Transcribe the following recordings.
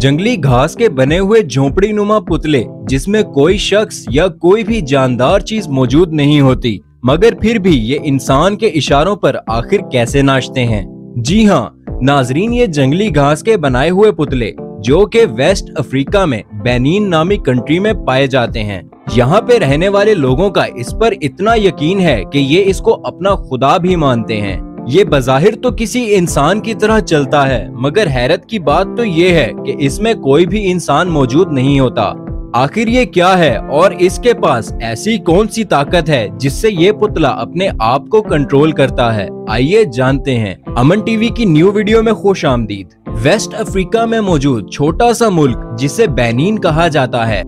जंगली घास के बने हुए झोपड़ी नुमा पुतले जिसमें कोई शख्स या कोई भी जानदार चीज मौजूद नहीं होती, मगर फिर भी ये इंसान के इशारों पर आखिर कैसे नाचते हैं। जी हाँ नाजरीन, ये जंगली घास के बनाए हुए पुतले जो कि वेस्ट अफ्रीका में बेनिन नामी कंट्री में पाए जाते हैं। यहाँ पे रहने वाले लोगों का इस पर इतना यकीन है कि ये इसको अपना खुदा भी मानते हैं। ये बज़ाहिर तो किसी इंसान की तरह चलता है, मगर हैरत की बात तो ये है कि इसमें कोई भी इंसान मौजूद नहीं होता। आखिर ये क्या है और इसके पास ऐसी कौन सी ताकत है जिससे ये पुतला अपने आप को कंट्रोल करता है, आइए जानते हैं। अमन टीवी की न्यू वीडियो में खुश आमदीद। वेस्ट अफ्रीका में मौजूद छोटा सा मुल्क जिसे बेनिन कहा जाता है,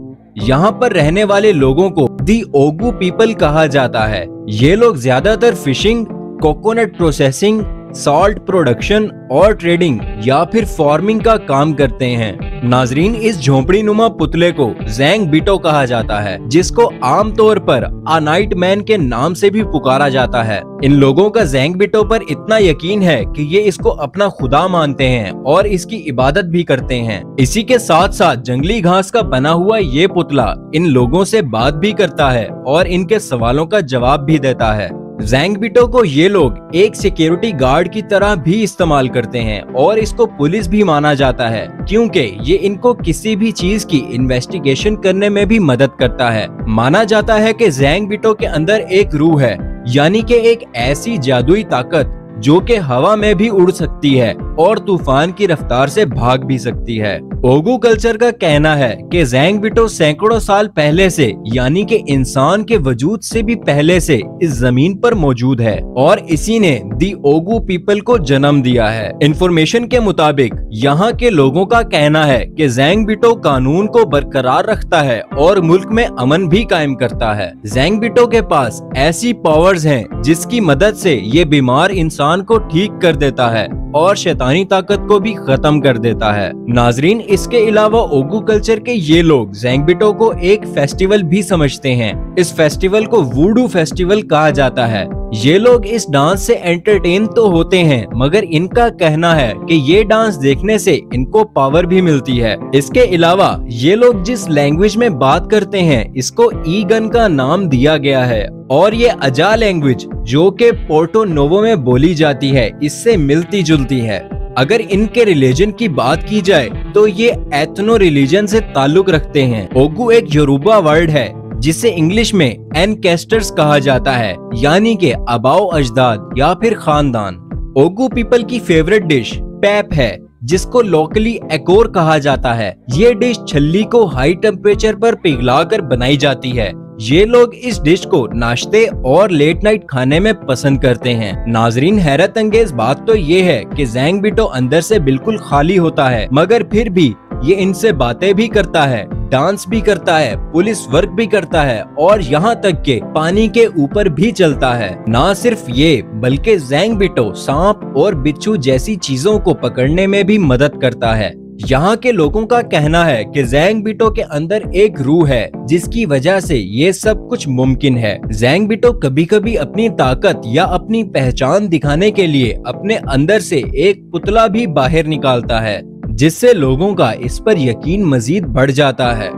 यहाँ पर रहने वाले लोगों को दी ओगू पीपल कहा जाता है। ये लोग ज्यादातर fishing, coconut processing, salt production और ट्रेडिंग या फिर फार्मिंग का काम करते हैं। नाजरीन, इस झोपड़ी नुमा पुतले को ज़ैंगबेटो कहा जाता है, जिसको आमतौर पर अनाइट मैन के नाम से भी पुकारा जाता है। इन लोगों का ज़ैंगबेटो पर इतना यकीन है कि ये इसको अपना खुदा मानते हैं और इसकी इबादत भी करते हैं। इसी के साथ साथ जंगली घास का बना हुआ ये पुतला इन लोगों से बात भी करता है और इनके सवालों का जवाब भी देता है। ज़ैंगबेटो को ये लोग एक सिक्योरिटी गार्ड की तरह भी इस्तेमाल करते हैं और इसको पुलिस भी माना जाता है, क्योंकि ये इनको किसी भी चीज की इन्वेस्टिगेशन करने में भी मदद करता है। माना जाता है कि ज़ैंगबेटो के अंदर एक रूह है, यानी कि एक ऐसी जादुई ताकत जो कि हवा में भी उड़ सकती है और तूफान की रफ्तार से भाग भी सकती है। ओगू कल्चर का कहना है कि ज़ैंगबेटो सैकड़ों साल पहले से, यानी कि इंसान के वजूद से भी पहले से इस जमीन पर मौजूद है और इसी ने दी ओगू पीपल को जन्म दिया है। इंफॉर्मेशन के मुताबिक यहाँ के लोगों का कहना है कि ज़ैंगबेटो कानून को बरकरार रखता है और मुल्क में अमन भी कायम करता है। ज़ैंगबेटो के पास ऐसी पावर्स है जिसकी मदद से ये बीमार इंसान को ठीक कर देता है और शैतानी ताकत को भी खत्म कर देता है। नाजरीन, इसके अलावा ओगू कल्चर के ये लोग ज़ैंगबेटो को एक फेस्टिवल भी समझते हैं। इस फेस्टिवल को वूडू फेस्टिवल कहा जाता है। ये लोग इस डांस से एंटरटेन तो होते हैं, मगर इनका कहना है कि ये डांस देखने से इनको पावर भी मिलती है। इसके अलावा ये लोग जिस लैंग्वेज में बात करते हैं इसको ईगन का नाम दिया गया है और ये अजा लैंग्वेज जो कि पोर्टो नोवो में बोली जाती है इससे मिलती जुलती है। अगर इनके रिलीजन की बात की जाए तो ये एथनो रिलीजन से ताल्लुक रखते हैं। ओगू एक योरुबा वर्ड है जिसे इंग्लिश में एनकेस्टर्स कहा जाता है, यानी के आबाओ अजदाद या फिर खानदान। ओगू पीपल की फेवरेट डिश पैप है, जिसको लोकली एकोर कहा जाता है। ये डिश छल्ली को हाई टेम्परेचर पर पिघलाकर बनाई जाती है। ये लोग इस डिश को नाश्ते और लेट नाइट खाने में पसंद करते हैं। नाजरीन, हैरत अंगेज बात तो ये है कि ज़ैंगबेटो अंदर से बिल्कुल खाली होता है, मगर फिर भी ये इनसे बातें भी करता है, डांस भी करता है, पुलिस वर्क भी करता है और यहाँ तक के पानी के ऊपर भी चलता है। ना सिर्फ ये बल्कि ज़ैंगबेटो सांप और बिच्छू जैसी चीजों को पकड़ने में भी मदद करता है। यहाँ के लोगों का कहना है कि ज़ैंगबेटो के अंदर एक रूह है जिसकी वजह से ये सब कुछ मुमकिन है। ज़ैंगबेटो कभी कभी अपनी ताकत या अपनी पहचान दिखाने के लिए अपने अंदर से एक पुतला भी बाहर निकालता है, जिससे लोगों का इस पर यकीन मजीद बढ़ जाता है।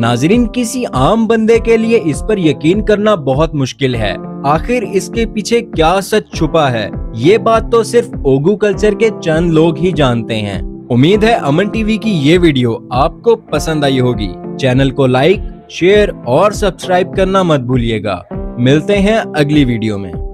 नाजरीन, किसी आम बंदे के लिए इस पर यकीन करना बहुत मुश्किल है। आखिर इसके पीछे क्या सच छुपा है, ये बात तो सिर्फ ओगू कल्चर के चंद लोग ही जानते हैं। उम्मीद है अमन टीवी की ये वीडियो आपको पसंद आई होगी। चैनल को लाइक, शेयर और सब्सक्राइब करना मत भूलिएगा। मिलते हैं अगली वीडियो में।